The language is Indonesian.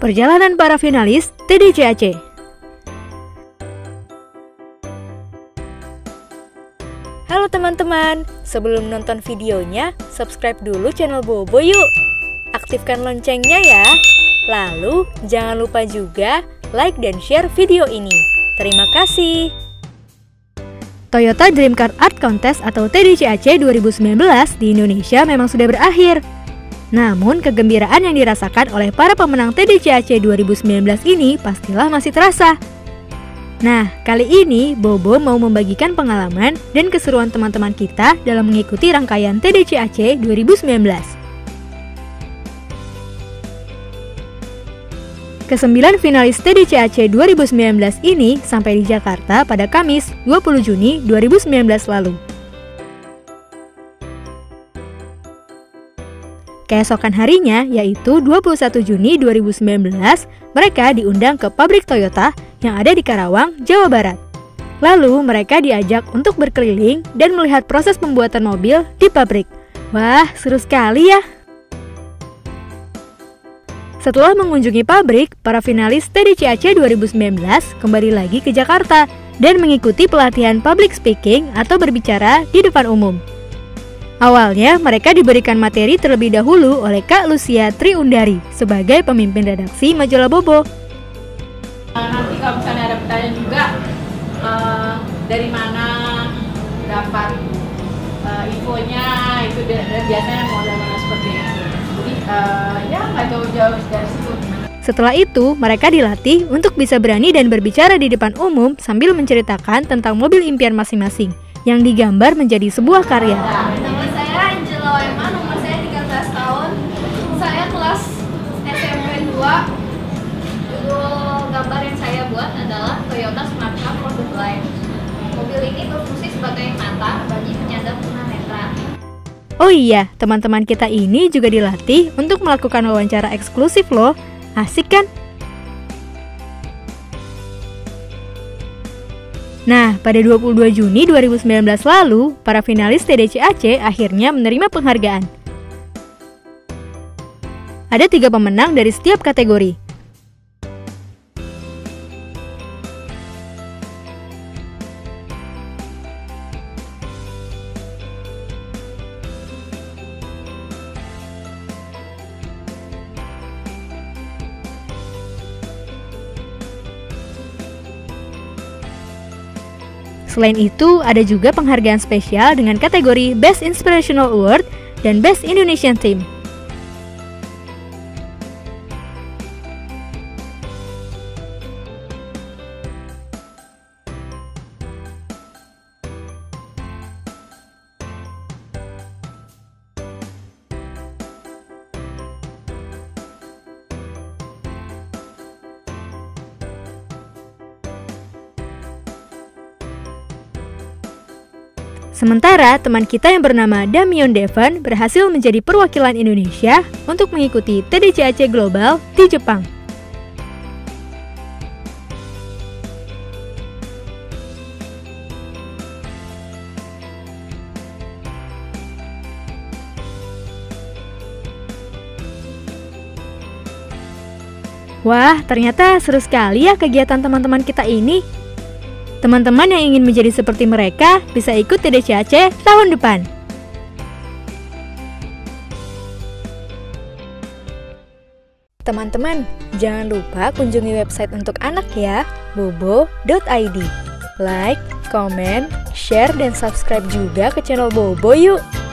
Perjalanan para finalis TDCAC. Halo teman-teman, sebelum nonton videonya, subscribe dulu channel Bobo yuk. Aktifkan loncengnya ya. Lalu jangan lupa juga like dan share video ini. Terima kasih. Toyota Dream Car Art Contest atau TDCAC 2019 di Indonesia memang sudah berakhir. Namun, kegembiraan yang dirasakan oleh para pemenang TDCAC 2019 ini pastilah masih terasa. Nah, kali ini Bobo mau membagikan pengalaman dan keseruan teman-teman kita dalam mengikuti rangkaian TDCAC 2019. Kesembilan finalis TDCAC 2019 ini sampai di Jakarta pada Kamis 20 Juni 2019 lalu. Keesokan harinya, yaitu 21 Juni 2019, mereka diundang ke pabrik Toyota yang ada di Karawang, Jawa Barat. Lalu mereka diajak untuk berkeliling dan melihat proses pembuatan mobil di pabrik. Wah, seru sekali ya! Setelah mengunjungi pabrik, para finalis TDCAC 2019 kembali lagi ke Jakarta dan mengikuti pelatihan public speaking atau berbicara di depan umum. Awalnya, mereka diberikan materi terlebih dahulu oleh Kak Lucia Triundari sebagai pemimpin redaksi Majalah Bobo. Nanti kalau misalnya ada pertanyaan juga, dari mana dapat infonya, itu biasanya mau dari mana seperti itu. Ya, nggak jauh-jauh dari situ. Setelah itu, mereka dilatih untuk bisa berani dan berbicara di depan umum sambil menceritakan tentang mobil impian masing-masing yang digambar menjadi sebuah karya. Nama saya Angela Ema, nomor saya 13 tahun. Saya kelas SMP 2. Judul gambar yang saya buat adalah Toyota Smart Car Product Line. Mobil ini berfungsi sebagai mata bagi penyandang tunanetra. Oh iya, teman-teman kita ini juga dilatih untuk melakukan wawancara eksklusif loh. Asik kan? Nah, pada 22 Juni 2019 lalu, para finalis TDCAC akhirnya menerima penghargaan. Ada 3 pemenang dari setiap kategori. Selain itu, ada juga penghargaan spesial dengan kategori Best Inspirational Award dan Best Indonesian Team. Sementara, teman kita yang bernama Damion Devon berhasil menjadi perwakilan Indonesia untuk mengikuti TDCAC Global di Jepang. Wah, ternyata seru sekali ya kegiatan teman-teman kita ini. Teman-teman yang ingin menjadi seperti mereka bisa ikut TDCAC tahun depan. Teman-teman, jangan lupa kunjungi website untuk anak ya, bobo.id. Like, comment, share, dan subscribe juga ke channel Bobo yuk!